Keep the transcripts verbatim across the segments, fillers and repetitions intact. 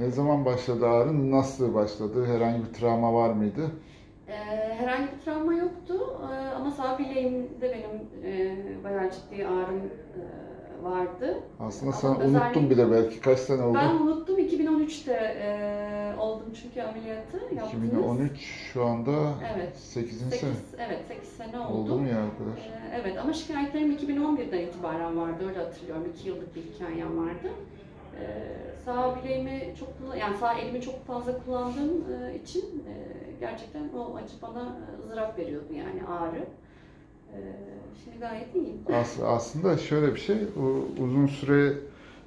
Ne zaman başladı ağrı? Nasıl başladı? Herhangi bir travma var mıydı? Ee, herhangi bir travma yoktu ee, ama sağ bileğimde benim e, bayağı ciddi ağrım e, vardı. Aslında ama sen unuttun bile belki. Kaç sene oldu? Ben unuttum. iki bin on üç'te e, oldum çünkü ameliyatı yaptınız. iki bin on üç şu anda evet. sekizinci sene. Evet, sekiz sene oldu. Oldu mu ya arkadaş? E, evet ama şikayetlerim iki bin on bir'den itibaren vardı. Öyle hatırlıyorum. iki yıllık bir hikayem vardı. Ee, sağ bileğimi çok yani sağ elimi çok fazla kullandığım e, için e, gerçekten o acı bana ızdırap veriyordu yani ağrı. E, şimdi gayet iyiyim. As aslında şöyle bir şey, o uzun süre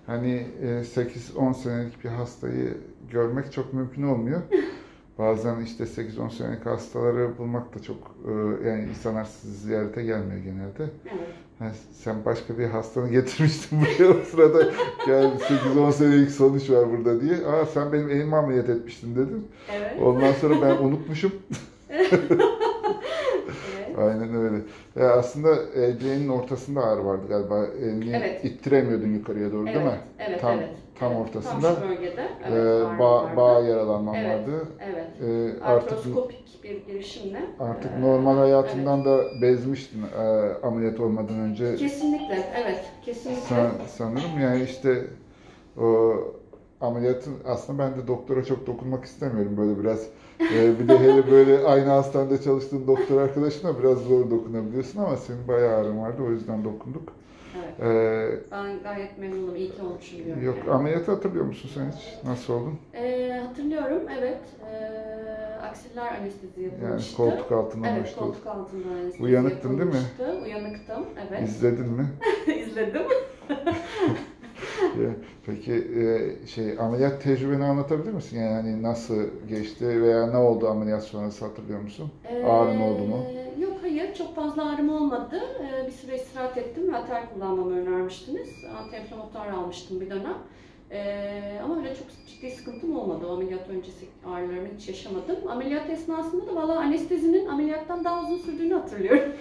hani sekiz on senelik bir hastayı görmek çok mümkün olmuyor. Bazen işte sekiz on senelik hastaları bulmak da çok e, yani insanlar sizi ziyarete gelmiyor genelde. Evet. Yani sen başka bir hastanı getirmiştin buraya o sırada yani sekiz on senelik sonuç var burada diye. Aa sen benim elimi ameliyat etmiştin dedim. Evet. Ondan sonra ben unutmuşum. Evet. Aynen öyle. Ya aslında elbiyenin ortasında ağrı vardı galiba. Elini evet. ittiremiyordun yukarıya doğru evet. değil mi? Evet, tam, evet. Tam evet. ortasında. Tam şu bölgede. Evet, e, bağ, bağ yaralanma evet. vardı. Evet. E, artroskopik artık, bir girişimle. Artık ee, normal hayatından evet. da bezmiştin e, ameliyat olmadan önce. Kesinlikle, evet. Kesinlikle. San, sanırım yani işte o ameliyatın aslında ben de doktora çok dokunmak istemiyorum böyle biraz. Ee, bir de hele böyle aynı hastanede çalıştığın doktor arkadaşına biraz zor dokunabiliyorsun ama senin bayağı ağrın vardı, o yüzden dokunduk. Evet. Ee, ben gayet memnunum, iyi ki olmuşum diyorum. Yok, yani. Ameliyatı hatırlıyor musun sen hiç? Nasıl oldun? Ee, hatırlıyorum, evet. Ee, aksiller anestezi yapılmıştı. Yani koltuk altından evet, hoştu. koltuk altından anestezi Uyanıktın yapılmıştı. Değil mi? Uyanıktım, evet. İzledin mi? İzledim. Peki şey ameliyat tecrübeni anlatabilir misin? Yani nasıl geçti veya ne oldu ameliyat sonrası hatırlıyor musun? Ee, Ağrın oldu mu? Yok hayır, çok fazla ağrım olmadı. Bir süre istirahat ettim. Lateral kullanmamı önermiştiniz. Anti-enflamatuar almıştım bir dönem. Ama öyle çok ciddi sıkıntım olmadı. O ameliyat öncesi ağrılarımı hiç yaşamadım. Ameliyat esnasında da valla anestezinin ameliyattan daha uzun sürdüğünü hatırlıyorum.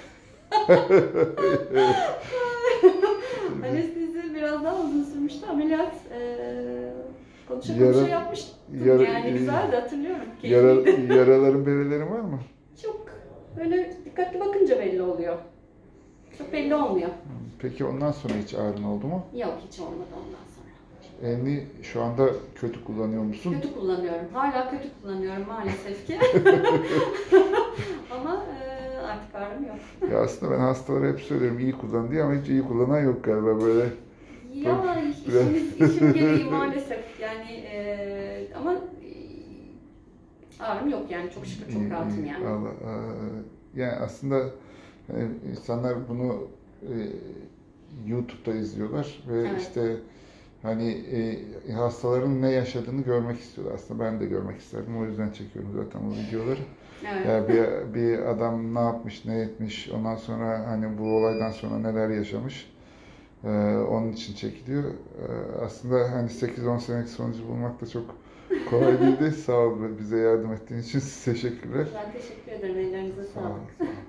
Anestezi biraz daha uzun sürmüştü. Ameliyat e, konuşa konuşa yara, yapmıştım yara, yani güzeldi hatırlıyorum. Yara, yaraların belirleri var mı? Çok böyle dikkatli bakınca belli oluyor. Çok belli olmuyor. Peki ondan sonra hiç ağrın oldu mu? Yok hiç olmadı ondan sonra. Elini şu anda kötü kullanıyor musun? Kötü kullanıyorum. Hala kötü kullanıyorum maalesef ki. Ama e, artık ağrım yok. Ya aslında ben hastalara hep söylüyorum iyi kullan diye ama hiç iyi kullanan yok galiba böyle. Ya böyle, işimiz, biraz... işim gereği maalesef yani e, ama e, ağrım yok yani çok şükür çok rahatım yani. Allah, a, yani aslında yani insanlar bunu e, YouTube'da izliyorlar ve evet. işte hani e, hastaların ne yaşadığını görmek istiyorlar aslında ben de görmek isterdim o yüzden çekiyorum zaten o videoları. Evet. Ya bir, bir adam ne yapmış, ne etmiş, ondan sonra hani bu olaydan sonra neler yaşamış, ee, onun için çekiliyor. Ee, aslında hani sekiz on senelik sonucu bulmak da çok kolay değildi. Sağ ol bize yardım ettiğin için size teşekkürler. Ben teşekkür ederim, ellerinize sağlık. Sağ